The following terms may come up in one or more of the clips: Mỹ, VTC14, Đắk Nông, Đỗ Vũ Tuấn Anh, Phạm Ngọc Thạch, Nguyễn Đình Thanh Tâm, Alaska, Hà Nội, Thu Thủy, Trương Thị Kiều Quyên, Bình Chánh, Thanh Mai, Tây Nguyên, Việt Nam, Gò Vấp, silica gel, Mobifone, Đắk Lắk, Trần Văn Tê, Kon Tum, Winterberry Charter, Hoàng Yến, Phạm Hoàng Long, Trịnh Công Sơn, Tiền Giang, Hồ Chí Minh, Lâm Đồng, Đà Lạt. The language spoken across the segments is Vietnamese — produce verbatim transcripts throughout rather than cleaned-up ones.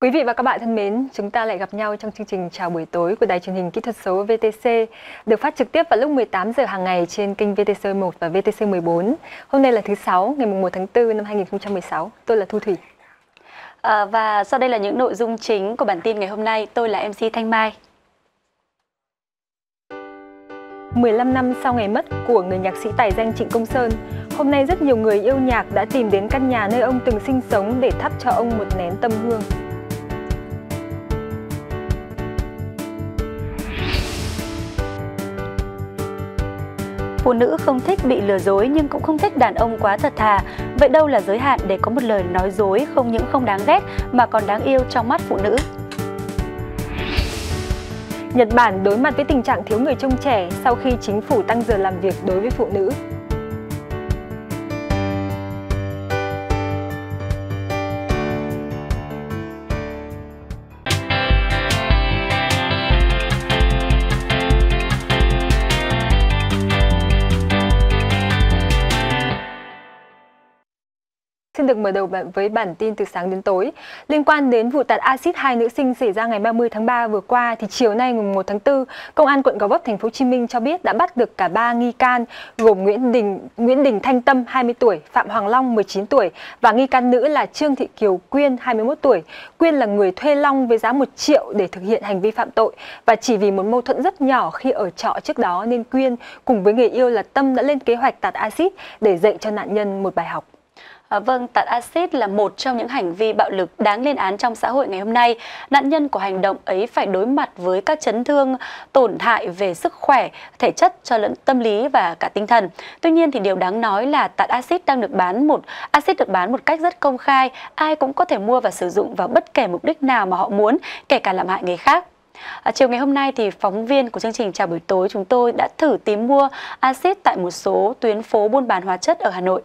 Quý vị và các bạn thân mến, chúng ta lại gặp nhau trong chương trình Chào buổi tối của Đài truyền hình kỹ thuật số vê tê xê, được phát trực tiếp vào lúc mười tám giờ hàng ngày trên kênh vê tê xê mười một và vê tê xê mười bốn. Hôm nay là thứ Sáu, ngày mùng một tháng tư năm hai nghìn không trăm mười sáu. Tôi là Thu Thủy. À, và sau đây là những nội dung chính của bản tin ngày hôm nay. Tôi là em xê Thanh Mai. mười lăm năm sau ngày mất của người nhạc sĩ tài danh Trịnh Công Sơn, hôm nay rất nhiều người yêu nhạc đã tìm đến căn nhà nơi ông từng sinh sống để thắp cho ông một nén tâm hương. Phụ nữ không thích bị lừa dối nhưng cũng không thích đàn ông quá thật thà. Vậy đâu là giới hạn để có một lời nói dối không những không đáng ghét mà còn đáng yêu trong mắt phụ nữ? Nhật Bản đối mặt với tình trạng thiếu người trông trẻ sau khi chính phủ tăng giờ làm việc đối với phụ nữ. Được mở đầu với bản tin từ sáng đến tối. Liên quan đến vụ tạt axit hai nữ sinh xảy ra ngày ba mươi tháng ba vừa qua, thì chiều nay mùng một tháng tư, Công an quận Gò Vấp, thành phố Hồ Chí Minh cho biết đã bắt được cả ba nghi can gồm Nguyễn Đình Nguyễn Đình Thanh Tâm hai mươi tuổi, Phạm Hoàng Long mười chín tuổi và nghi can nữ là Trương Thị Kiều Quyên hai mươi mốt tuổi. Quyên là người thuê Long với giá một triệu để thực hiện hành vi phạm tội, và chỉ vì một mâu thuẫn rất nhỏ khi ở trọ trước đó nên Quyên cùng với người yêu là Tâm đã lên kế hoạch tạt axit để dạy cho nạn nhân một bài học. À, vâng, tạt axit là một trong những hành vi bạo lực đáng lên án trong xã hội ngày hôm nay. Nạn nhân của hành động ấy phải đối mặt với các chấn thương, tổn hại về sức khỏe, thể chất cho lẫn tâm lý và cả tinh thần. Tuy nhiên thì điều đáng nói là tạt axit đang được bán một axit được bán một cách rất công khai, ai cũng có thể mua và sử dụng vào bất kể mục đích nào mà họ muốn, kể cả làm hại người khác. À, chiều ngày hôm nay thì phóng viên của chương trình Chào buổi tối chúng tôi đã thử tìm mua axit tại một số tuyến phố buôn bán hóa chất ở Hà Nội.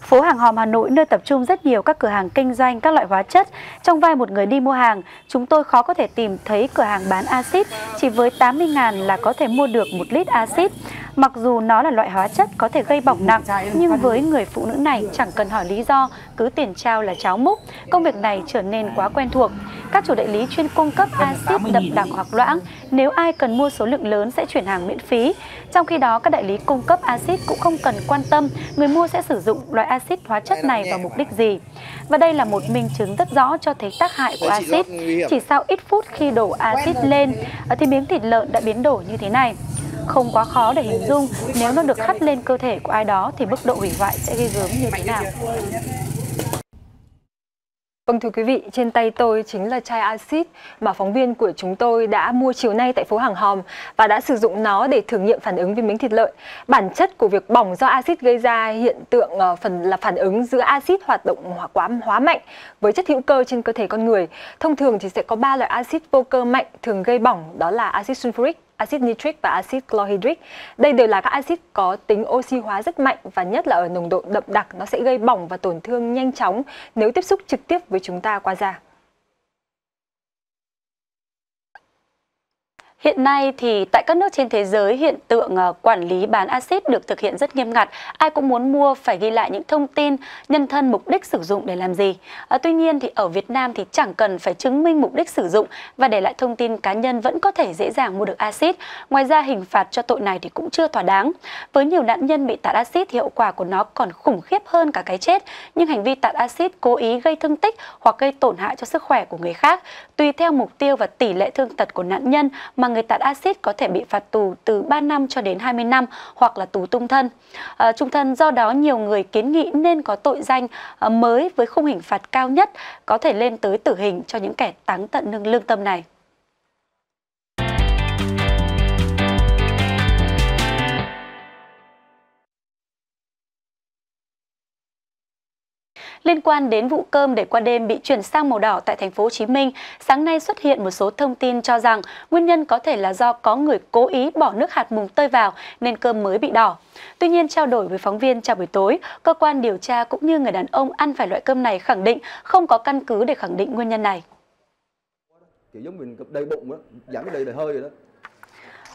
Phố hàng hòm Hà Nội nơi tập trung rất nhiều các cửa hàng kinh doanh các loại hóa chất. Trong vai một người đi mua hàng, chúng tôi khó có thể tìm thấy cửa hàng bán axit, chỉ với tám mươi ngàn là có thể mua được một lít axit. Mặc dù nó là loại hóa chất có thể gây bỏng nặng, nhưng với người phụ nữ này chẳng cần hỏi lý do, cứ tiền trao là cháo múc. Công việc này trở nên quá quen thuộc. Các chủ đại lý chuyên cung cấp axit đậm đặc hoặc loãng, nếu ai cần mua số lượng lớn sẽ chuyển hàng miễn phí. Trong khi đó, các đại lý cung cấp axit cũng không cần quan tâm người mua sẽ sử dụng loại axit hóa chất này vào mục đích gì. Và đây là một minh chứng rất rõ cho thấy tác hại của axit. Chỉ sau ít phút khi đổ axit lên thì miếng thịt lợn đã biến đổi như thế này. Không quá khó để hình dung, nếu nó được hắt lên cơ thể của ai đó thì mức độ hủy hoại sẽ ghê gớm như thế nào. Vâng, thưa quý vị, trên tay tôi chính là chai axit mà phóng viên của chúng tôi đã mua chiều nay tại phố hàng hòm và đã sử dụng nó để thử nghiệm phản ứng với miếng thịt lợn. Bản chất của việc bỏng do axit gây ra hiện tượng phần là phản ứng giữa axit hoạt động quá hóa mạnh với chất hữu cơ trên cơ thể con người. Thông thường thì sẽ có ba loại axit vô cơ mạnh thường gây bỏng, đó là axit sulfuric, axit nitric và axit chlorhydric. Đây đều là các axit có tính oxy hóa rất mạnh và nhất là ở nồng độ đậm đặc, nó sẽ gây bỏng và tổn thương nhanh chóng nếu tiếp xúc trực tiếp với chúng ta qua da. Hiện nay thì tại các nước trên thế giới, hiện tượng quản lý bán axit được thực hiện rất nghiêm ngặt. Ai cũng muốn mua phải ghi lại những thông tin, nhân thân, mục đích sử dụng để làm gì. À, tuy nhiên thì ở Việt Nam thì chẳng cần phải chứng minh mục đích sử dụng và để lại thông tin cá nhân vẫn có thể dễ dàng mua được axit. Ngoài ra hình phạt cho tội này thì cũng chưa thỏa đáng. Với nhiều nạn nhân bị tạt axit, hiệu quả của nó còn khủng khiếp hơn cả cái chết. Nhưng hành vi tạt axit cố ý gây thương tích hoặc gây tổn hại cho sức khỏe của người khác, tùy theo mục tiêu và tỷ lệ thương tật của nạn nhân mà người tạt axit có thể bị phạt tù từ ba năm cho đến hai mươi năm hoặc là tù chung thân. À, chung thân, do đó nhiều người kiến nghị nên có tội danh à, mới với khung hình phạt cao nhất có thể lên tới tử hình cho những kẻ táng tận nương lương tâm này. Liên quan đến vụ cơm để qua đêm bị chuyển sang màu đỏ tại thành phố Hồ Chí Minh, sáng nay xuất hiện một số thông tin cho rằng nguyên nhân có thể là do có người cố ý bỏ nước hạt mùng tơi vào nên cơm mới bị đỏ. Tuy nhiên, trao đổi với phóng viên Chào buổi tối, cơ quan điều tra cũng như người đàn ông ăn phải loại cơm này khẳng định không có căn cứ để khẳng định nguyên nhân này.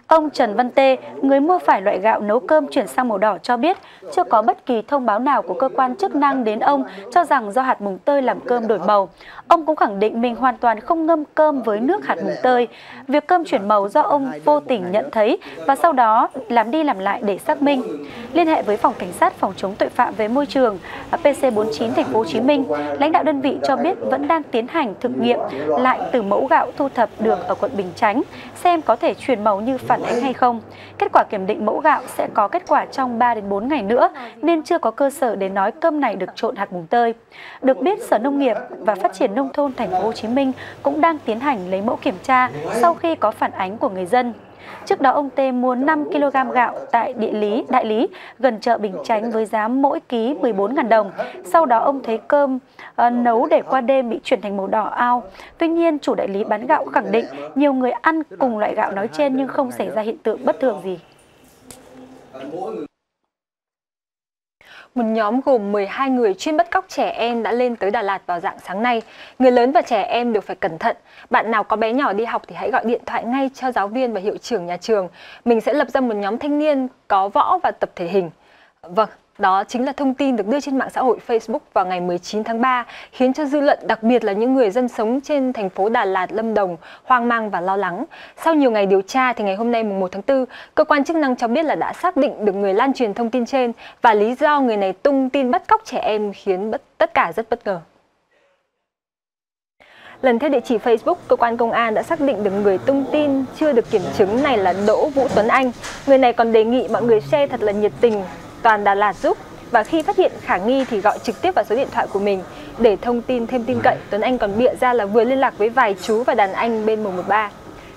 Ông Trần Văn Tê, người mua phải loại gạo nấu cơm chuyển sang màu đỏ cho biết chưa có bất kỳ thông báo nào của cơ quan chức năng đến ông cho rằng do hạt mùng tơi làm cơm đổi màu. Ông cũng khẳng định mình hoàn toàn không ngâm cơm với nước hạt mùng tơi. Việc cơm chuyển màu do ông vô tình nhận thấy và sau đó làm đi làm lại để xác minh. Liên hệ với Phòng Cảnh sát Phòng chống tội phạm về môi trường P C bốn mươi chín thành phố Hồ Chí Minh, lãnh đạo đơn vị cho biết vẫn đang tiến hành thực nghiệm lại từ mẫu gạo thu thập được ở quận Bình Chánh xem có thể chuyển màu như phản ánh hay không. Kết quả kiểm định mẫu gạo sẽ có kết quả trong ba đến bốn ngày nữa nên chưa có cơ sở để nói cơm này được trộn hạt mùng tơi. Được biết, Sở Nông nghiệp và Phát triển nông thôn thành phố Hồ Chí Minh cũng đang tiến hành lấy mẫu kiểm tra sau khi có phản ánh của người dân. Trước đó, ông Tê mua năm ki lô gam gạo tại địa lý đại lý gần chợ Bình Chánh với giá mỗi ký mười bốn nghìn đồng. Sau đó, ông thấy cơm uh, nấu để qua đêm bị chuyển thành màu đỏ ao. Tuy nhiên, chủ đại lý bán gạo khẳng định nhiều người ăn cùng loại gạo nói trên nhưng không xảy ra hiện tượng bất thường gì. Một nhóm gồm mười hai người chuyên bắt cóc trẻ em đã lên tới Đà Lạt vào rạng sáng nay. Người lớn và trẻ em đều phải cẩn thận. Bạn nào có bé nhỏ đi học thì hãy gọi điện thoại ngay cho giáo viên và hiệu trưởng nhà trường. Mình sẽ lập ra một nhóm thanh niên có võ và tập thể hình. Vâng, đó chính là thông tin được đưa trên mạng xã hội Facebook vào ngày mười chín tháng ba, khiến cho dư luận, đặc biệt là những người dân sống trên thành phố Đà Lạt, Lâm Đồng, hoang mang và lo lắng. Sau nhiều ngày điều tra thì ngày hôm nay mùng một tháng tư, cơ quan chức năng cho biết là đã xác định được người lan truyền thông tin trên và lý do người này tung tin bắt cóc trẻ em khiến bất, tất cả rất bất ngờ. Lần theo địa chỉ Facebook, cơ quan công an đã xác định được người tung tin chưa được kiểm chứng này là Đỗ Vũ Tuấn Anh. Người này còn đề nghị mọi người share thật là nhiệt tình toàn Đà Lạt giúp, và khi phát hiện khả nghi thì gọi trực tiếp vào số điện thoại của mình để thông tin thêm tin cậy. Tuấn Anh còn bịa ra là vừa liên lạc với vài chú và đàn anh bên một một ba.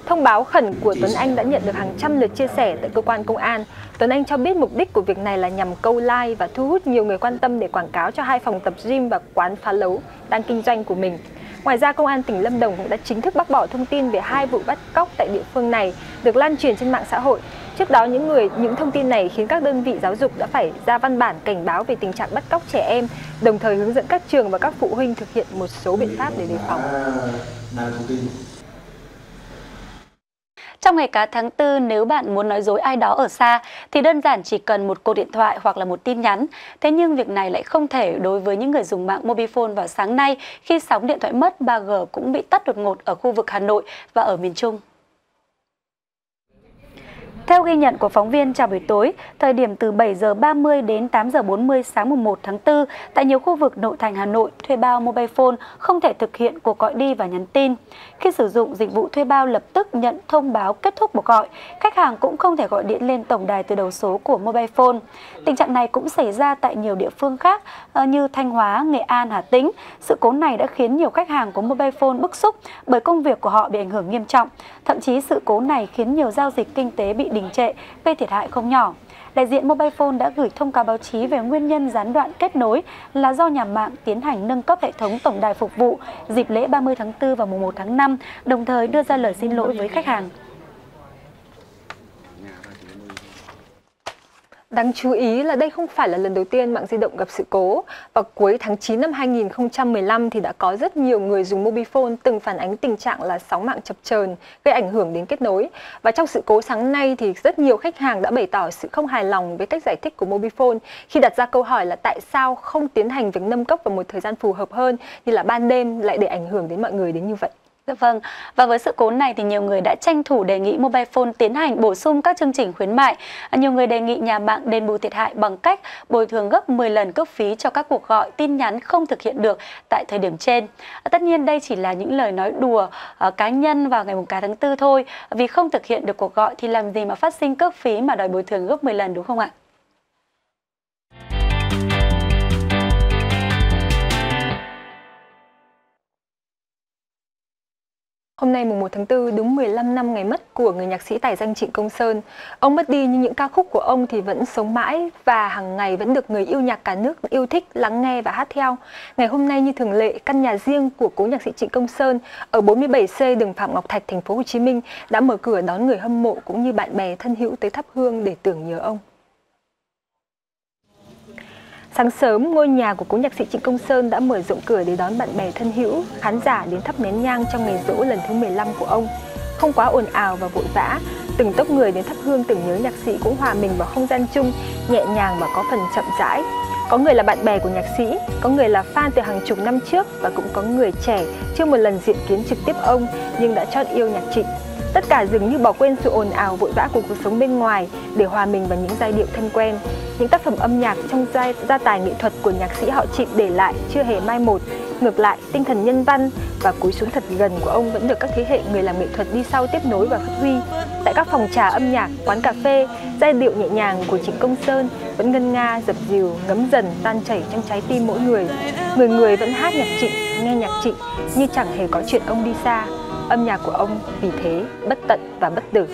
Thông báo khẩn của Tuấn Anh đã nhận được hàng trăm lượt chia sẻ tại cơ quan công an. Tuấn Anh cho biết mục đích của việc này là nhằm câu like và thu hút nhiều người quan tâm để quảng cáo cho hai phòng tập gym và quán phá lấu đang kinh doanh của mình. Ngoài ra, Công an tỉnh Lâm Đồng cũng đã chính thức bác bỏ thông tin về hai vụ bắt cóc tại địa phương này được lan truyền trên mạng xã hội. Trước đó, những người những thông tin này khiến các đơn vị giáo dục đã phải ra văn bản cảnh báo về tình trạng bắt cóc trẻ em, đồng thời hướng dẫn các trường và các phụ huynh thực hiện một số biện pháp để đề phòng. Trong ngày cá tháng tư, nếu bạn muốn nói dối ai đó ở xa thì đơn giản chỉ cần một cuộc điện thoại hoặc là một tin nhắn. Thế nhưng việc này lại không thể đối với những người dùng mạng Mobifone vào sáng nay khi sóng điện thoại mất, ba G cũng bị tắt đột ngột ở khu vực Hà Nội và ở miền Trung. Theo ghi nhận của phóng viên chào buổi tối, thời điểm từ bảy giờ ba mươi đến tám giờ bốn mươi sáng mùng một tháng tư, tại nhiều khu vực nội thành Hà Nội, thuê bao mobile phone không thể thực hiện cuộc gọi đi và nhắn tin. Khi sử dụng dịch vụ thuê bao lập tức nhận thông báo kết thúc cuộc gọi, khách hàng cũng không thể gọi điện lên tổng đài từ đầu số của mobile phone. Tình trạng này cũng xảy ra tại nhiều địa phương khác như Thanh Hóa, Nghệ An, Hà Tĩnh. Sự cố này đã khiến nhiều khách hàng của mobile phone bức xúc bởi công việc của họ bị ảnh hưởng nghiêm trọng. Thậm chí sự cố này khiến nhiều giao dịch kinh tế bị đình trệ, gây thiệt hại không nhỏ. Đại diện Mobifone đã gửi thông cáo báo chí về nguyên nhân gián đoạn kết nối là do nhà mạng tiến hành nâng cấp hệ thống tổng đài phục vụ dịp lễ ba mươi tháng tư và mùng một tháng năm, đồng thời đưa ra lời xin lỗi với khách hàng. Đáng chú ý là đây không phải là lần đầu tiên mạng di động gặp sự cố. Vào cuối tháng chín năm hai nghìn không trăm mười lăm thì đã có rất nhiều người dùng Mobifone từng phản ánh tình trạng là sóng mạng chập chờn gây ảnh hưởng đến kết nối. Và trong sự cố sáng nay thì rất nhiều khách hàng đã bày tỏ sự không hài lòng với cách giải thích của Mobifone khi đặt ra câu hỏi là tại sao không tiến hành việc nâng cấp vào một thời gian phù hợp hơn như là ban đêm lại để ảnh hưởng đến mọi người đến như vậy. Vâng, và với sự cố này thì nhiều người đã tranh thủ đề nghị Mobifone tiến hành bổ sung các chương trình khuyến mại. Nhiều người đề nghị nhà mạng đền bù thiệt hại bằng cách bồi thường gấp mười lần cước phí cho các cuộc gọi tin nhắn không thực hiện được tại thời điểm trên. Tất nhiên đây chỉ là những lời nói đùa uh, cá nhân vào ngày mùng tám tháng tư thôi. Vì không thực hiện được cuộc gọi thì làm gì mà phát sinh cước phí mà đòi bồi thường gấp mười lần, đúng không ạ? Hôm nay mùng một tháng tư đúng mười lăm năm ngày mất của người nhạc sĩ tài danh Trịnh Công Sơn. Ông mất đi nhưng những ca khúc của ông thì vẫn sống mãi và hàng ngày vẫn được người yêu nhạc cả nước yêu thích, lắng nghe và hát theo. Ngày hôm nay như thường lệ, căn nhà riêng của cố nhạc sĩ Trịnh Công Sơn ở bốn mươi bảy C đường Phạm Ngọc Thạch, thành phố Hồ Chí Minh đã mở cửa đón người hâm mộ cũng như bạn bè thân hữu tới thắp hương để tưởng nhớ ông. Sáng sớm, ngôi nhà của cố nhạc sĩ Trịnh Công Sơn đã mở rộng cửa để đón bạn bè thân hữu, khán giả đến thắp nén nhang trong ngày giỗ lần thứ mười lăm của ông. Không quá ồn ào và vội vã, Từng tốc người đến thắp hương tưởng nhớ nhạc sĩ cũng hòa mình vào không gian chung, nhẹ nhàng và có phần chậm rãi. Có người là bạn bè của nhạc sĩ, có người là fan từ hàng chục năm trước, và cũng có người trẻ chưa một lần diện kiến trực tiếp ông nhưng đã chót yêu nhạc Trịnh. Tất cả dường như bỏ quên sự ồn ào vội vã của cuộc sống bên ngoài để hòa mình vào những giai điệu thân quen. Những tác phẩm âm nhạc trong gia, gia tài nghệ thuật của nhạc sĩ họ Trịnh để lại chưa hề mai một. Ngược lại, tinh thần nhân văn và cúi xuống thật gần của ông vẫn được các thế hệ người làm nghệ thuật đi sau tiếp nối và phát huy. Tại các phòng trà âm nhạc, quán cà phê, giai điệu nhẹ nhàng của Trịnh Công Sơn vẫn ngân nga, dập dìu, ngấm dần, tan chảy trong trái tim mỗi người. Người người vẫn hát nhạc Trịnh, nghe nhạc Trịnh như chẳng hề có chuyện ông đi xa. Âm nhạc của ông vì thế bất tận và bất tử.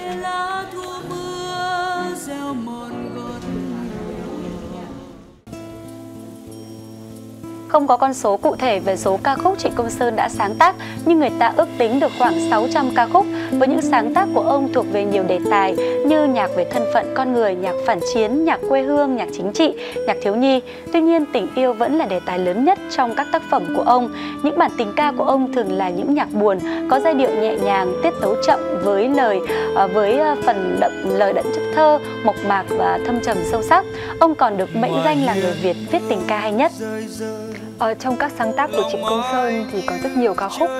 Không có con số cụ thể về số ca khúc Trịnh Công Sơn đã sáng tác, nhưng người ta ước tính được khoảng sáu trăm ca khúc, với những sáng tác của ông thuộc về nhiều đề tài như nhạc về thân phận con người, nhạc phản chiến, nhạc quê hương, nhạc chính trị, nhạc thiếu nhi. Tuy nhiên, tình yêu vẫn là đề tài lớn nhất trong các tác phẩm của ông. Những bản tình ca của ông thường là những nhạc buồn, có giai điệu nhẹ nhàng, tiết tấu chậm với lời với phần đậm lời đậm chất thơ, mộc mạc và thâm trầm sâu sắc. Ông còn được mệnh danh là người Việt viết tình ca hay nhất. Ở trong các sáng tác của Trịnh Công Sơn thì có rất nhiều ca khúc,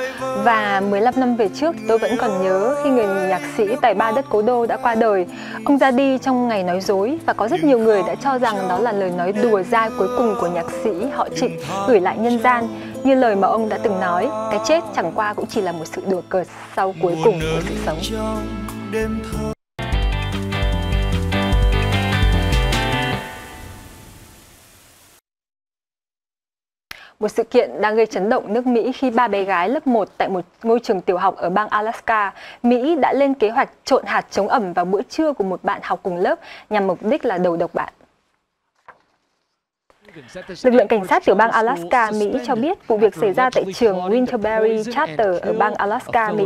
và mười lăm năm về trước tôi vẫn còn nhớ khi người nhạc sĩ tài ba đất cố đô đã qua đời. Ông ra đi trong ngày nói dối, và có rất nhiều người đã cho rằng đó là lời nói đùa dai cuối cùng của nhạc sĩ họ Trịnh gửi lại nhân gian. Như lời mà ông đã từng nói, cái chết chẳng qua cũng chỉ là một sự đùa cợt sau cuối cùng của sự sống. Một sự kiện đang gây chấn động nước Mỹ khi ba bé gái lớp một tại một ngôi trường tiểu học ở bang Alaska, Mỹ đã lên kế hoạch trộn hạt chống ẩm vào bữa trưa của một bạn học cùng lớp nhằm mục đích là đầu độc bạn. Lực lượng cảnh sát tiểu bang Alaska, Mỹ cho biết vụ việc xảy ra tại trường Winterberry Charter ở bang Alaska, Mỹ.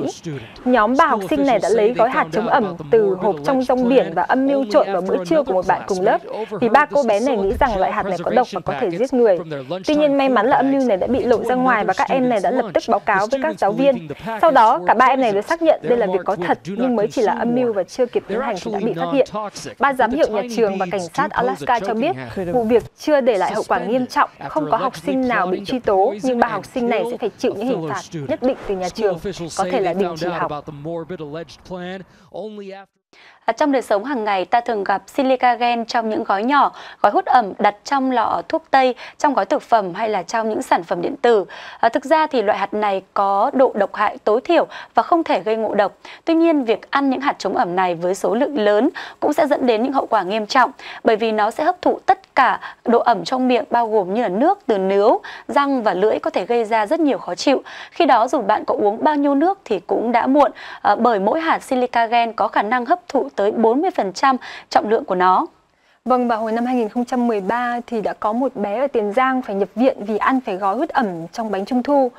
Nhóm ba học sinh này đã lấy gói hạt chống ẩm từ hộp trong rong biển và âm mưu trộn vào bữa trưa của một bạn cùng lớp, vì ba cô bé này nghĩ rằng loại hạt này có độc và có thể giết người. Tuy nhiên, may mắn là âm mưu này đã bị lộ ra ngoài và các em này đã lập tức báo cáo với các giáo viên. Sau đó, cả ba em này được xác nhận đây là việc có thật nhưng mới chỉ là âm mưu và chưa kịp tiến hành thì đã bị phát hiện. Ban giám hiệu nhà trường và cảnh sát Alaska cho biết vụ việc chưa để lại hậu quả nghiêm trọng, không có học sinh nào bị truy tố, nhưng ba học sinh này sẽ phải chịu những hình phạt nhất định từ nhà trường, có thể là đình chỉ học. Trong đời sống hàng ngày, ta thường gặp silica gel trong những gói nhỏ, gói hút ẩm đặt trong lọ thuốc tây, trong gói thực phẩm hay là trong những sản phẩm điện tử. À, thực ra thì loại hạt này có độ độc hại tối thiểu và không thể gây ngộ độc. Tuy nhiên, việc ăn những hạt chống ẩm này với số lượng lớn cũng sẽ dẫn đến những hậu quả nghiêm trọng, bởi vì nó sẽ hấp thụ tất cả độ ẩm trong miệng, bao gồm như là nước từ nướu, răng và lưỡi, có thể gây ra rất nhiều khó chịu. Khi đó, dù bạn có uống bao nhiêu nước thì cũng đã muộn, à, bởi mỗi hạt silica gel có khả năng hấp thụ tới bốn mươi phần trăm trọng lượng của nó. Vâng, vào hồi năm hai nghìn không trăm mười ba thì đã có một bé ở Tiền Giang phải nhập viện vì ăn phải gói hút ẩm trong bánh trung thu.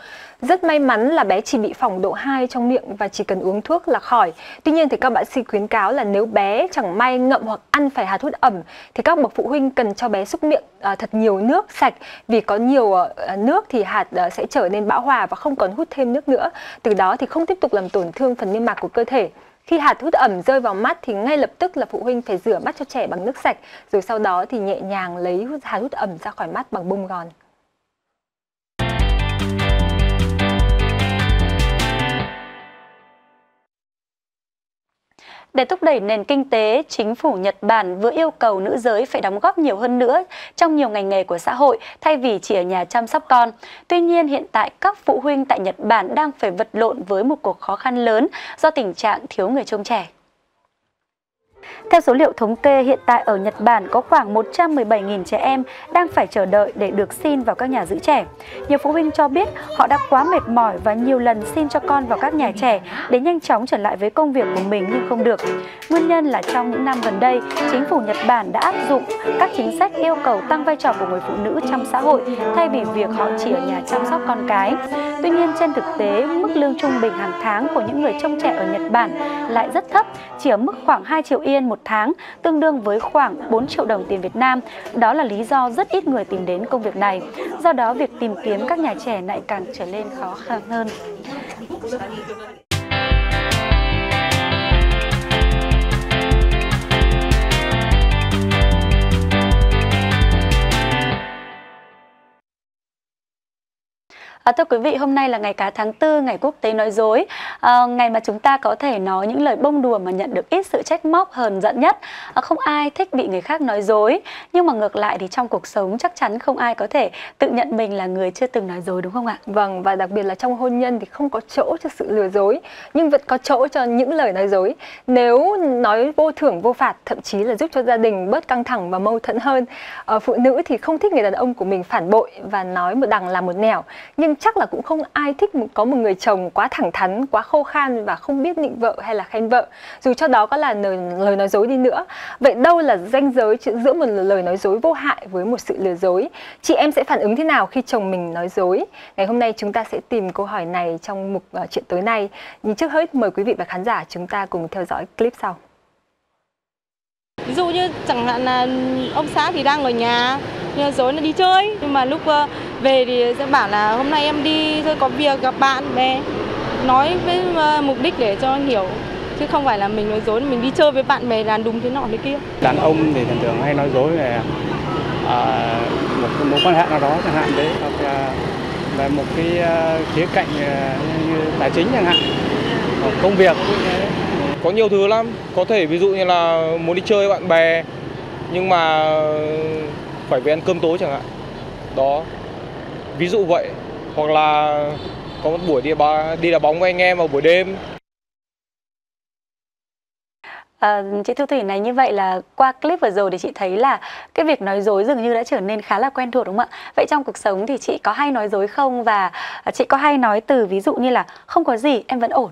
Rất may mắn là bé chỉ bị phỏng độ hai trong miệng và chỉ cần uống thuốc là khỏi. Tuy nhiên thì các bác sĩ khuyến cáo là nếu bé chẳng may ngậm hoặc ăn phải hạt hút ẩm thì các bậc phụ huynh cần cho bé súc miệng à, thật nhiều nước sạch, vì có nhiều à, nước thì hạt à, sẽ trở nên bão hòa và không còn hút thêm nước nữa. Từ đó thì không tiếp tục làm tổn thương phần niêm mạc của cơ thể. Khi hạt hút ẩm rơi vào mắt thì ngay lập tức là phụ huynh phải rửa mắt cho trẻ bằng nước sạch, rồi sau đó thì nhẹ nhàng lấy hạt hút ẩm ra khỏi mắt bằng bông gòn. Để thúc đẩy nền kinh tế, chính phủ Nhật Bản vừa yêu cầu nữ giới phải đóng góp nhiều hơn nữa trong nhiều ngành nghề của xã hội thay vì chỉ ở nhà chăm sóc con. Tuy nhiên, hiện tại các phụ huynh tại Nhật Bản đang phải vật lộn với một cuộc khó khăn lớn do tình trạng thiếu người trông trẻ. Theo số liệu thống kê, hiện tại ở Nhật Bản có khoảng một trăm mười bảy nghìn trẻ em đang phải chờ đợi để được xin vào các nhà giữ trẻ. Nhiều phụ huynh cho biết họ đã quá mệt mỏi và nhiều lần xin cho con vào các nhà trẻ để nhanh chóng trở lại với công việc của mình nhưng không được. Nguyên nhân là trong những năm gần đây, chính phủ Nhật Bản đã áp dụng các chính sách yêu cầu tăng vai trò của người phụ nữ trong xã hội thay vì việc họ chỉ ở nhà chăm sóc con cái. Tuy nhiên, trên thực tế, mức lương trung bình hàng tháng của những người trông trẻ ở Nhật Bản lại rất thấp, chỉ ở mức khoảng hai triệu yên một tháng, tương đương với khoảng bốn triệu đồng tiền Việt Nam. Đó là lý do rất ít người tìm đến công việc này. Do đó, việc tìm kiếm các nhà trẻ lại càng trở nên khó khăn hơn. À, thưa quý vị, hôm nay là ngày cá tháng tư, ngày quốc tế nói dối, à, ngày mà chúng ta có thể nói những lời bông đùa mà nhận được ít sự trách móc, hờn giận nhất. À, không ai thích bị người khác nói dối, nhưng mà ngược lại thì trong cuộc sống chắc chắn không ai có thể tự nhận mình là người chưa từng nói dối, đúng không ạ? Vâng, và đặc biệt là trong hôn nhân thì không có chỗ cho sự lừa dối, nhưng vẫn có chỗ cho những lời nói dối. Nếu nói vô thưởng vô phạt, thậm chí là giúp cho gia đình bớt căng thẳng và mâu thuẫn hơn. À, phụ nữ thì không thích người đàn ông của mình phản bội và nói một đằng làm một nẻo, nhưng chắc là cũng không ai thích có một người chồng quá thẳng thắn, quá khô khan và không biết nịnh vợ hay là khen vợ, dù cho đó có là lời, lời nói dối đi nữa. Vậy đâu là ranh giới giữa một lời nói dối vô hại với một sự lừa dối? Chị em sẽ phản ứng thế nào khi chồng mình nói dối? Ngày hôm nay chúng ta sẽ tìm câu hỏi này trong mục uh, chuyện tối nay. Nhưng trước hết mời quý vị và khán giả chúng ta cùng theo dõi clip sau. Ví dụ như chẳng hạn là ông xã thì đang ở nhà, nhưng dối là đi chơi, nhưng mà lúc uh, về thì sẽ bảo là hôm nay em đi thôi, có việc gặp bạn bè, nói với mục đích để cho anh hiểu, chứ không phải là mình nói dối, mình đi chơi với bạn bè là đúng thế nọ thế kia. Đàn ông thì thường thường hay nói dối về à, một cái mối quan hệ nào đó chẳng hạn đấy, hoặc là về một cái khía cạnh như tài chính chẳng hạn, công việc. Có nhiều thứ lắm, có thể ví dụ như là muốn đi chơi với bạn bè nhưng mà phải về ăn cơm tối chẳng hạn, đó. Ví dụ vậy, hoặc là có một buổi đi đá, đi đá bóng với anh em vào buổi đêm. À, chị Thu Thủy này, như vậy là qua clip vừa rồi thì chị thấy là cái việc nói dối dường như đã trở nên khá là quen thuộc, đúng không ạ? Vậy trong cuộc sống thì chị có hay nói dối không? Và chị có hay nói từ ví dụ như là không có gì, em vẫn ổn?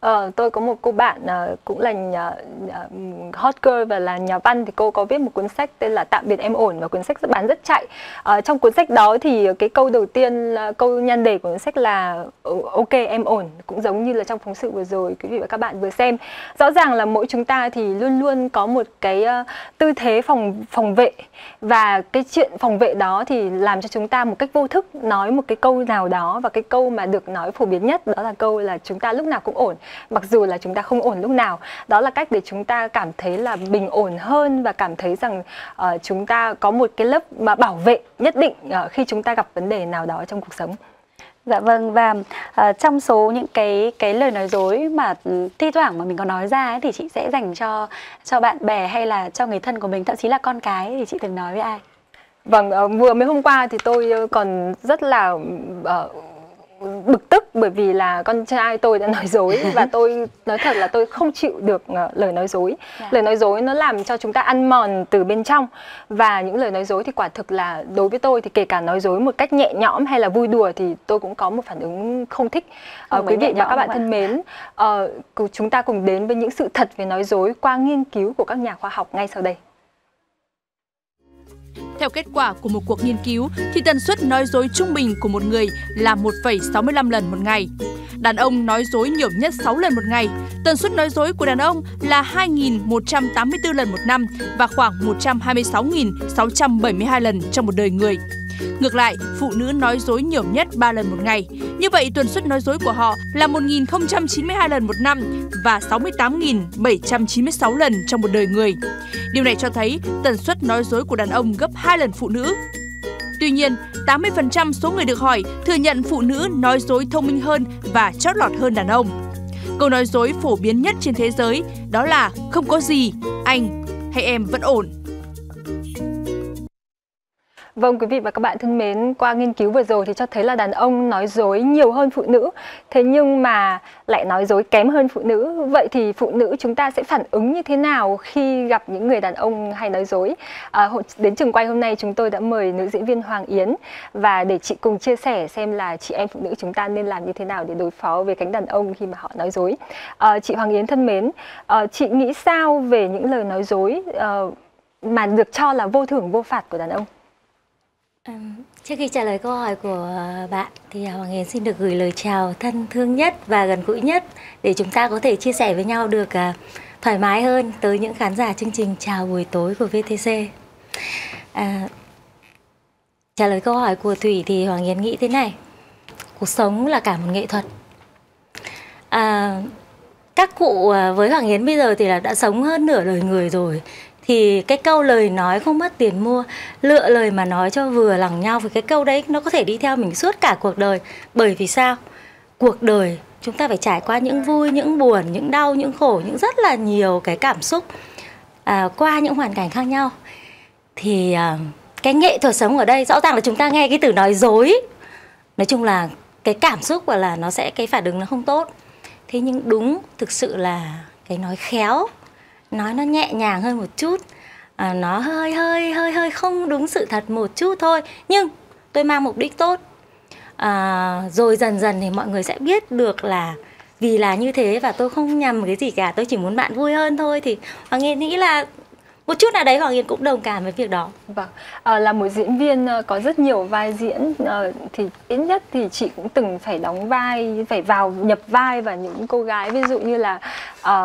Ờ, tôi có một cô bạn uh, cũng là nhà, uh, hot girl và là nhà văn, thì cô có viết một cuốn sách tên là Tạm biệt em ổn, và cuốn sách rất bán rất chạy. Uh, trong cuốn sách đó thì cái câu đầu tiên, uh, câu nhan đề của cuốn sách là ok em ổn, cũng giống như là trong phóng sự vừa rồi quý vị và các bạn vừa xem. Rõ ràng là mỗi chúng ta thì luôn luôn có một cái uh, tư thế phòng phòng vệ, và cái chuyện phòng vệ đó thì làm cho chúng ta một cách vô thức nói một cái câu nào đó, và cái câu mà được nói phổ biến nhất đó là câu là chúng ta lúc nào cũng ổn, mặc dù là chúng ta không ổn lúc nào. Đó là cách để chúng ta cảm thấy là bình ổn hơn và cảm thấy rằng uh, chúng ta có một cái lớp mà bảo vệ nhất định uh, khi chúng ta gặp vấn đề nào đó trong cuộc sống. Dạ vâng, và uh, trong số những cái cái lời nói dối mà thi thoảng mà mình có nói ra ấy, thì chị sẽ dành cho cho bạn bè hay là cho người thân của mình, thậm chí là con cái ấy, thì chị từng nói với ai? Vâng, uh, vừa mới hôm qua thì tôi còn rất là uh, bực tức, bởi vì là con trai tôi đã nói dối, và tôi nói thật là tôi không chịu được lời nói dối. Yeah. Lời nói dối nó làm cho chúng ta ăn mòn từ bên trong, và những lời nói dối thì quả thực là đối với tôi thì kể cả nói dối một cách nhẹ nhõm hay là vui đùa thì tôi cũng có một phản ứng không thích. Không, uh, quý vị và các bạn thân mến, uh, chúng ta cùng đến với những sự thật về nói dối qua nghiên cứu của các nhà khoa học ngay sau đây. Theo kết quả của một cuộc nghiên cứu thì tần suất nói dối trung bình của một người là một phẩy sáu mươi lăm lần một ngày. Đàn ông nói dối nhiều nhất sáu lần một ngày. Tần suất nói dối của đàn ông là hai nghìn một trăm tám mươi tư lần một năm và khoảng một trăm hai mươi sáu nghìn sáu trăm bảy mươi hai lần trong một đời người. Ngược lại, phụ nữ nói dối nhiều nhất ba lần một ngày. Như vậy, tần suất nói dối của họ là một nghìn không trăm chín mươi hai lần một năm và sáu mươi tám nghìn bảy trăm chín mươi sáu lần trong một đời người. Điều này cho thấy tần suất nói dối của đàn ông gấp hai lần phụ nữ. Tuy nhiên, tám mươi phần trăm số người được hỏi thừa nhận phụ nữ nói dối thông minh hơn và chót lọt hơn đàn ông. Câu nói dối phổ biến nhất trên thế giới đó là không có gì, anh hay em vẫn ổn. Vâng, quý vị và các bạn thân mến, qua nghiên cứu vừa rồi thì cho thấy là đàn ông nói dối nhiều hơn phụ nữ, thế nhưng mà lại nói dối kém hơn phụ nữ. Vậy thì phụ nữ chúng ta sẽ phản ứng như thế nào khi gặp những người đàn ông hay nói dối? À, đến trường quay hôm nay chúng tôi đã mời nữ diễn viên Hoàng Yến, và để chị cùng chia sẻ xem là chị em phụ nữ chúng ta nên làm như thế nào để đối phó với cánh đàn ông khi mà họ nói dối. À, chị Hoàng Yến thân mến, à, chị nghĩ sao về những lời nói dối à, mà được cho là vô thưởng vô phạt của đàn ông? À, trước khi trả lời câu hỏi của bạn thì Hoàng Yến xin được gửi lời chào thân thương nhất và gần gũi nhất để chúng ta có thể chia sẻ với nhau được à, thoải mái hơn tới những khán giả chương trình Chào buổi tối của vê tê xê. À, trả lời câu hỏi của Thủy thì Hoàng Yến nghĩ thế này: cuộc sống là cả một nghệ thuật. À, các cụ với Hoàng Yến bây giờ thì là đã sống hơn nửa đời người rồi, thì cái câu lời nói không mất tiền mua, lựa lời mà nói cho vừa lòng nhau, với cái câu đấy nó có thể đi theo mình suốt cả cuộc đời. Bởi vì sao? Cuộc đời chúng ta phải trải qua những vui, những buồn, những đau, những khổ, những rất là nhiều cái cảm xúc à, qua những hoàn cảnh khác nhau. Thì à, cái nghệ thuật sống ở đây rõ ràng là chúng ta nghe cái từ nói dối, nói chung là cái cảm xúc gọi là nó sẽ cái phản ứng nó không tốt. Thế nhưng đúng thực sự là cái nói khéo, nói nó nhẹ nhàng hơn một chút, à, nó hơi hơi hơi hơi không đúng sự thật một chút thôi, nhưng tôi mang mục đích tốt. À, rồi dần dần thì mọi người sẽ biết được là vì là như thế và tôi không nhầm cái gì cả, tôi chỉ muốn bạn vui hơn thôi. Thì Hoàng Yến nghĩ là một chút nào đấy Hoàng Yến cũng đồng cảm với việc đó. Vâng, à, là một diễn viên có rất nhiều vai diễn à, thì ít nhất thì chị cũng từng phải đóng vai, phải vào nhập vai vào những cô gái ví dụ như là à,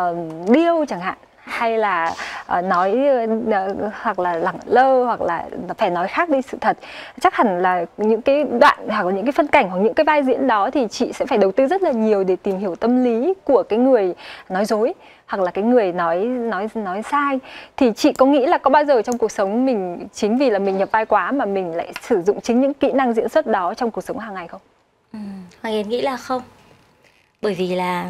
điêu chẳng hạn, hay là uh, nói uh, hoặc là lẳng lơ, hoặc là phải nói khác đi sự thật. Chắc hẳn là những cái đoạn hoặc là những cái phân cảnh hoặc những cái vai diễn đó thì chị sẽ phải đầu tư rất là nhiều để tìm hiểu tâm lý của cái người nói dối hoặc là cái người nói nói nói sai. Thì chị có nghĩ là có bao giờ trong cuộc sống mình chính vì là mình nhập vai quá mà mình lại sử dụng chính những kỹ năng diễn xuất đó trong cuộc sống hàng ngày không? Ừ, Hoàng Yến nghĩ là không, bởi vì là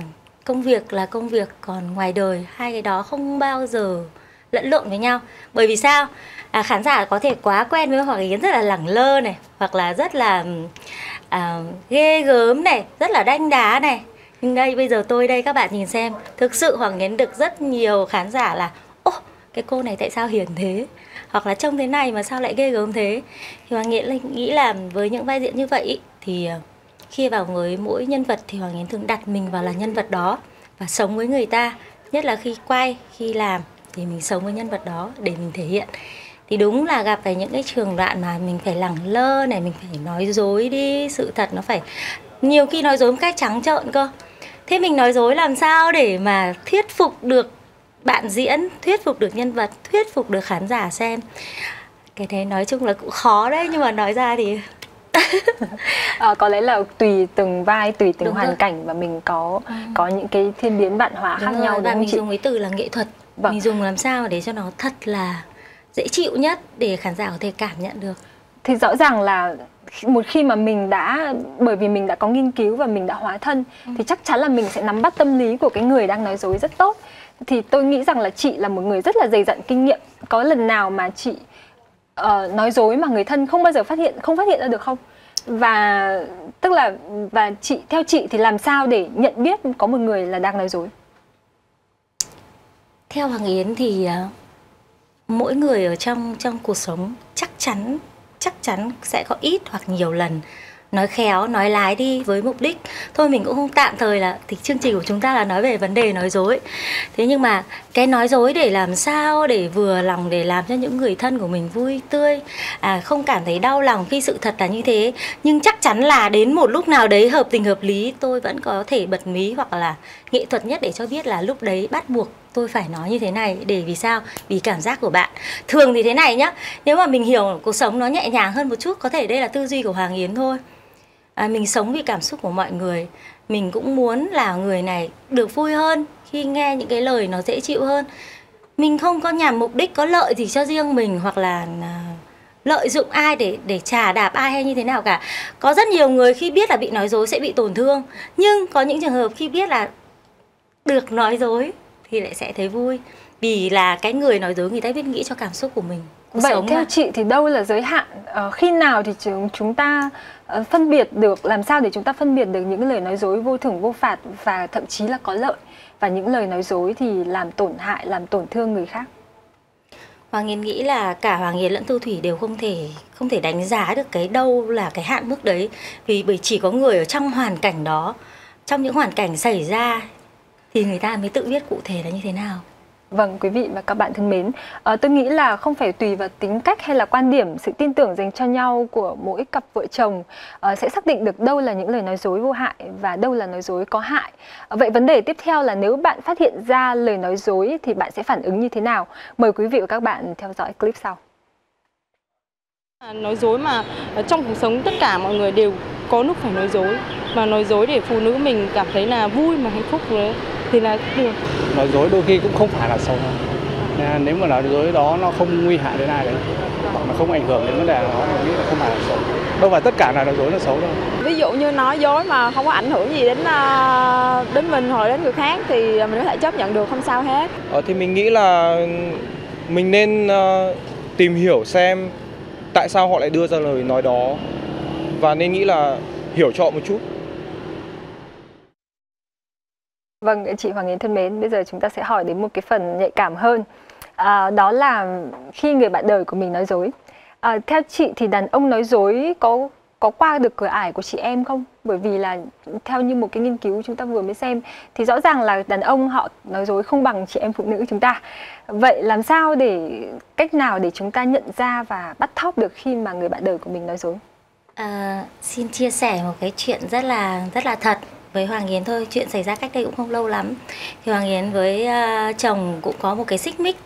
công việc là công việc, còn ngoài đời hai cái đó không bao giờ lẫn lộn với nhau. Bởi vì sao? À, khán giả có thể quá quen với Hoàng Yến rất là lẳng lơ này, hoặc là rất là à, ghê gớm này, rất là đanh đá này. Nhưng đây bây giờ tôi đây các bạn nhìn xem, thực sự Hoàng Yến được rất nhiều khán giả là ô, cái cô này tại sao hiền thế? Hoặc là trông thế này mà sao lại ghê gớm thế? Thì Hoàng Yến nghĩ là với những vai diễn như vậy thì khi vào với mỗi nhân vật thì Hoàng Yến thường đặt mình vào là nhân vật đó và sống với người ta, nhất là khi quay, khi làm thì mình sống với nhân vật đó để mình thể hiện. Thì đúng là gặp phải những cái trường đoạn mà mình phải lẳng lơ này, mình phải nói dối đi sự thật, nó phải nhiều khi nói dối một cách trắng trợn cơ. Thế mình nói dối làm sao để mà thuyết phục được bạn diễn, thuyết phục được nhân vật, thuyết phục được khán giả xem. Cái thế nói chung là cũng khó đấy, nhưng mà nói ra thì à, có lẽ là tùy từng vai, tùy từng đúng hoàn rồi. cảnh và mình có ừ. có những cái thiên biến vạn hóa khác rồi, nhau. Và đúng mình chị? Dùng cái từ là nghệ thuật. Vâng. Mình dùng làm sao để cho nó thật là dễ chịu nhất để khán giả có thể cảm nhận được. Thì rõ ràng là một khi mà mình đã, bởi vì mình đã có nghiên cứu và mình đã hóa thân ừ. thì chắc chắn là mình sẽ nắm bắt tâm lý của cái người đang nói dối rất tốt. Thì tôi nghĩ rằng là chị là một người rất là dày dặn kinh nghiệm. Có lần nào mà chị Uh, nói dối mà người thân không bao giờ phát hiện, không phát hiện ra được không? Và tức là và chị theo chị thì làm sao để nhận biết có một người là đang nói dối? Theo Hoàng Yến thì uh, mỗi người ở trong trong cuộc sống chắc chắn chắc chắn sẽ có ít hoặc nhiều lần nói khéo, nói lái đi với mục đích. Thôi mình cũng không tạm thời là thì chương trình của chúng ta là nói về vấn đề nói dối. Thế nhưng mà cái nói dối để làm sao để vừa lòng, để làm cho những người thân của mình vui tươi, à, không cảm thấy đau lòng khi sự thật là như thế. Nhưng chắc chắn là đến một lúc nào đấy hợp tình hợp lý tôi vẫn có thể bật mí, hoặc là nghệ thuật nhất để cho biết là lúc đấy bắt buộc tôi phải nói như thế này. Để vì sao? Vì cảm giác của bạn. Thường thì thế này nhá, nếu mà mình hiểu cuộc sống nó nhẹ nhàng hơn một chút, có thể đây là tư duy của Hoàng Yến thôi. À, mình sống vì cảm xúc của mọi người, mình cũng muốn là người này được vui hơn khi nghe những cái lời nó dễ chịu hơn. Mình không có nhằm mục đích có lợi gì cho riêng mình, hoặc là à, lợi dụng ai để để chà đạp ai hay như thế nào cả. Có rất nhiều người khi biết là bị nói dối sẽ bị tổn thương, nhưng có những trường hợp khi biết là được nói dối thì lại sẽ thấy vui. Vì là cái người nói dối người ta biết nghĩ cho cảm xúc của mình. Vậy theo à. chị thì đâu là giới hạn? À, khi nào thì chúng, chúng ta uh, phân biệt được, làm sao để chúng ta phân biệt được những lời nói dối vô thưởng vô phạt và thậm chí là có lợi, và những lời nói dối thì làm tổn hại, làm tổn thương người khác? Hoàng Yến nghĩ là cả Hoàng Yến lẫn Thu Thủy đều không thể không thể đánh giá được cái đâu là cái hạn mức đấy. Vì bởi chỉ có người ở trong hoàn cảnh đó, trong những hoàn cảnh xảy ra thì người ta mới tự biết cụ thể là như thế nào. Vâng, quý vị và các bạn thân mến, à, tôi nghĩ là không phải tùy vào tính cách hay là quan điểm, sự tin tưởng dành cho nhau của mỗi cặp vợ chồng à, sẽ xác định được đâu là những lời nói dối vô hại và đâu là nói dối có hại. À, vậy vấn đề tiếp theo là nếu bạn phát hiện ra lời nói dối thì bạn sẽ phản ứng như thế nào? Mời quý vị và các bạn theo dõi clip sau. Nói dối mà trong cuộc sống tất cả mọi người đều có lúc phải nói dối, và nói dối để phụ nữ mình cảm thấy là vui mà hạnh phúc nữa thì là được. Nói dối đôi khi cũng không phải là xấu đâu. à, nếu mà nói dối đó nó không nguy hại đến ai đấy, hoặc là không ảnh hưởng đến vấn đề đó, mình nghĩ là không phải là xấu. Đâu phải tất cả là nói dối là xấu đâu. Ví dụ như nói dối mà không có ảnh hưởng gì đến đến mình hoặc đến người khác thì mình có thể chấp nhận được, không sao hết. Ờ, thì mình nghĩ là mình nên uh, tìm hiểu xem tại sao họ lại đưa ra lời nói đó và nên nghĩ là hiểu cho họ một chút. Vâng, chị Hoàng Yến thân mến, bây giờ chúng ta sẽ hỏi đến một cái phần nhạy cảm hơn. À, đó là khi người bạn đời của mình nói dối. À, theo chị thì đàn ông nói dối có có qua được cửa ải của chị em không? Bởi vì là theo như một cái nghiên cứu chúng ta vừa mới xem thì rõ ràng là đàn ông họ nói dối không bằng chị em phụ nữ chúng ta. Vậy làm sao để, cách nào để chúng ta nhận ra và bắt thóp được khi mà người bạn đời của mình nói dối? À, xin chia sẻ một cái chuyện rất là rất là thật với Hoàng Yến thôi. Chuyện xảy ra cách đây cũng không lâu lắm. Thì Hoàng Yến với uh, chồng cũng có một cái xích mích,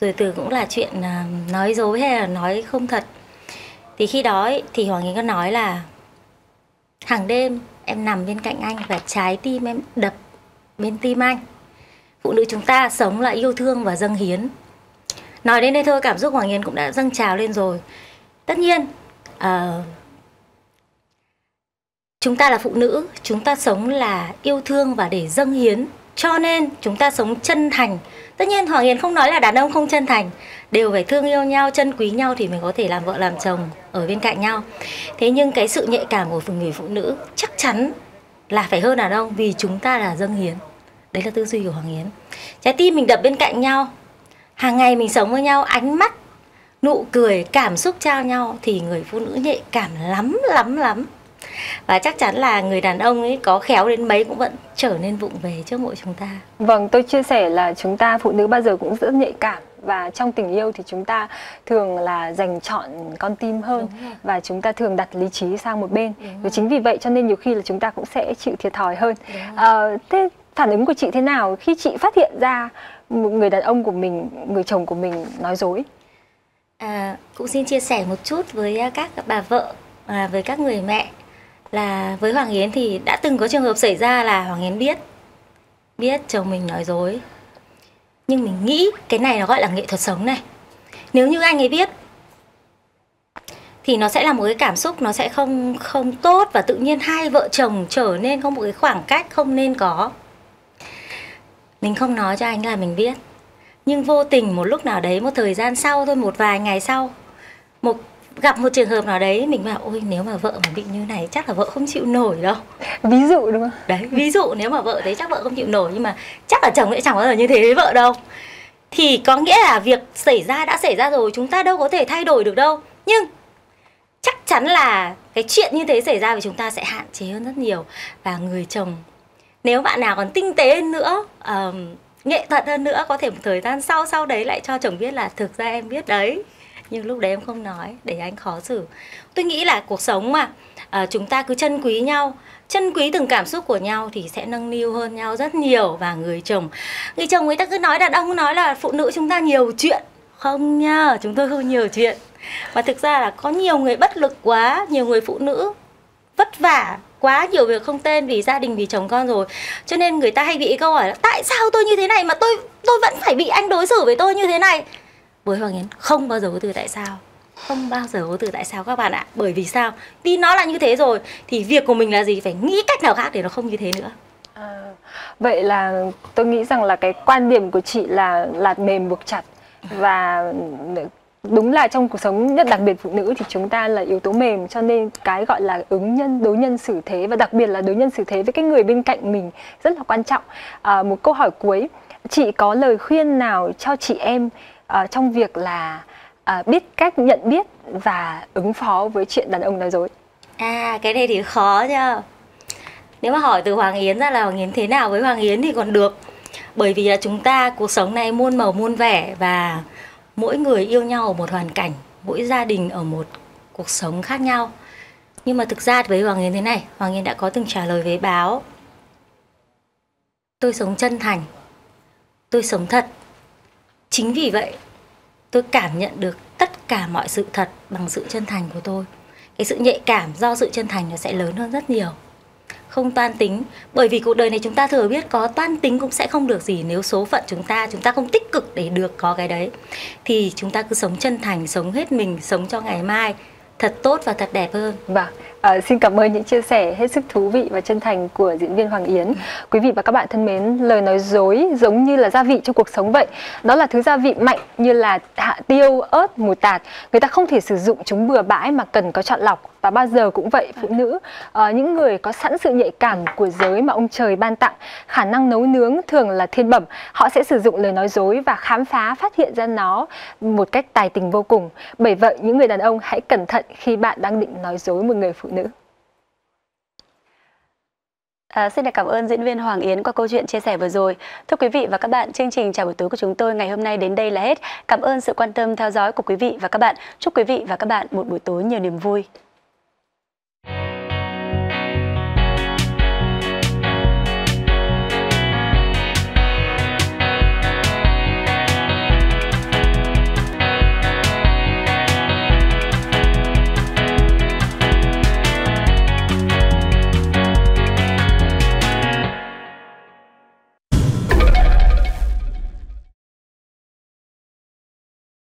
rồi từ cũng là chuyện uh, nói dối hay là nói không thật. Thì khi đó ấy, thì Hoàng Yến có nói là hàng đêm em nằm bên cạnh anh và trái tim em đập bên tim anh. Phụ nữ chúng ta sống là yêu thương và dâng hiến. Nói đến đây thôi cảm xúc Hoàng Yến cũng đã dâng trào lên rồi. Tất nhiên uh, chúng ta là phụ nữ, chúng ta sống là yêu thương và để dâng hiến, cho nên chúng ta sống chân thành. Tất nhiên Hoàng Yến không nói là đàn ông không chân thành, đều phải thương yêu nhau, trân quý nhau thì mình có thể làm vợ làm chồng ở bên cạnh nhau. Thế nhưng cái sự nhạy cảm của người phụ nữ chắc chắn là phải hơn đàn ông vì chúng ta là dâng hiến. Đấy là tư duy của Hoàng Yến. Trái tim mình đập bên cạnh nhau, hàng ngày mình sống với nhau, ánh mắt, nụ cười, cảm xúc trao nhau thì người phụ nữ nhạy cảm lắm lắm lắm. Và chắc chắn là người đàn ông ấy có khéo đến mấy cũng vẫn trở nên vụng về trước mỗi chúng ta. Vâng, tôi chia sẻ là chúng ta phụ nữ bao giờ cũng rất nhạy cảm. Và trong tình yêu thì chúng ta thường là dành chọn con tim hơn. Và chúng ta thường đặt lý trí sang một bên. Và chính vì vậy cho nên nhiều khi là chúng ta cũng sẽ chịu thiệt thòi hơn. à, Thế phản ứng của chị thế nào khi chị phát hiện ra một người đàn ông của mình, người chồng của mình nói dối? à, Cũng xin chia sẻ một chút với các bà vợ, à, với các người mẹ, là với Hoàng Yến thì đã từng có trường hợp xảy ra là Hoàng Yến biết biết chồng mình nói dối, nhưng mình nghĩ cái này nó gọi là nghệ thuật sống này. Nếu như anh ấy biết thì nó sẽ là một cái cảm xúc nó sẽ không không tốt và tự nhiên hai vợ chồng trở nên có một cái khoảng cách không nên có. Mình không nói cho anh là mình biết, nhưng vô tình một lúc nào đấy, một thời gian sau thôi, một vài ngày sau, một gặp một trường hợp nào đấy mình bảo ôi nếu mà vợ mà bị như này chắc là vợ không chịu nổi đâu. Ví dụ đúng không? Đấy, ví dụ nếu mà vợ đấy chắc vợ không chịu nổi, nhưng mà chắc là chồng sẽ chẳng bao giờ như thế với vợ đâu. Thì có nghĩa là việc xảy ra đã xảy ra rồi, chúng ta đâu có thể thay đổi được đâu. Nhưng chắc chắn là cái chuyện như thế xảy ra thì chúng ta sẽ hạn chế hơn rất nhiều. Và người chồng, nếu bạn nào còn tinh tế hơn nữa, uh, nghệ thuật hơn nữa, có thể một thời gian sau sau đấy lại cho chồng biết là thực ra em biết đấy, nhưng lúc đấy em không nói để anh khó xử. Tôi nghĩ là cuộc sống mà à, chúng ta cứ trân quý nhau, trân quý từng cảm xúc của nhau thì sẽ nâng niu hơn nhau rất nhiều. Và người chồng, người chồng người ta cứ nói, đàn ông nói là phụ nữ chúng ta nhiều chuyện. Không nha, chúng tôi không nhiều chuyện. Mà thực ra là có nhiều người bất lực quá, nhiều người phụ nữ vất vả quá, nhiều việc không tên vì gia đình, vì chồng con rồi. Cho nên người ta hay bị câu hỏi là tại sao tôi như thế này mà tôi tôi vẫn phải bị anh đối xử với tôi như thế này. Với Hoàng Yến không bao giờ có từ tại sao. Không bao giờ có từ tại sao các bạn ạ. Bởi vì sao? Vì nó là như thế rồi thì việc của mình là gì? Phải nghĩ cách nào khác để nó không như thế nữa. à, Vậy là tôi nghĩ rằng là cái quan điểm của chị là lạt mềm buộc chặt. Và đúng là trong cuộc sống, nhất đặc biệt phụ nữ thì chúng ta là yếu tố mềm, cho nên cái gọi là ứng nhân, đối nhân xử thế, và đặc biệt là đối nhân xử thế với cái người bên cạnh mình rất là quan trọng. à, Một câu hỏi cuối, chị có lời khuyên nào cho chị em À, trong việc là à, biết cách nhận biết và ứng phó với chuyện đàn ông nói dối? À, cái này thì khó nha. Nếu mà hỏi từ Hoàng Yến ra là Hoàng Yến thế nào với Hoàng Yến thì còn được. Bởi vì là chúng ta, cuộc sống này muôn màu muôn vẻ, và mỗi người yêu nhau ở một hoàn cảnh, mỗi gia đình ở một cuộc sống khác nhau. Nhưng mà thực ra với Hoàng Yến thế này, Hoàng Yến đã có từng trả lời với báo: tôi sống chân thành, tôi sống thật. Chính vì vậy, tôi cảm nhận được tất cả mọi sự thật bằng sự chân thành của tôi. Cái sự nhạy cảm do sự chân thành nó sẽ lớn hơn rất nhiều. không toan tính. Bởi vì cuộc đời này chúng ta thừa biết có toan tính cũng sẽ không được gì nếu số phận chúng ta, chúng ta không tích cực để được có cái đấy. Thì chúng ta cứ sống chân thành, sống hết mình, sống cho ngày mai thật tốt và thật đẹp hơn. Vâng, à, xin cảm ơn những chia sẻ hết sức thú vị và chân thành của diễn viên Hoàng Yến. Quý vị và các bạn thân mến, lời nói dối giống như là gia vị trong cuộc sống vậy. Đó là thứ gia vị mạnh như là hạ tiêu, ớt, mù tạt. Người ta không thể sử dụng chúng bừa bãi mà cần có chọn lọc. Và bao giờ cũng vậy, phụ nữ, à, những người có sẵn sự nhạy cảm của giới mà ông trời ban tặng, khả năng nấu nướng thường là thiên bẩm. Họ sẽ sử dụng lời nói dối và khám phá, phát hiện ra nó một cách tài tình vô cùng. Bởi vậy, những người đàn ông hãy cẩn thận khi bạn đang định nói dối một người phụ nữ. À, xin cảm ơn diễn viên Hoàng Yến qua câu chuyện chia sẻ vừa rồi. Thưa quý vị và các bạn, chương trình Chào buổi tối của chúng tôi ngày hôm nay đến đây là hết. Cảm ơn sự quan tâm theo dõi của quý vị và các bạn. Chúc quý vị và các bạn một buổi tối nhiều niềm vui.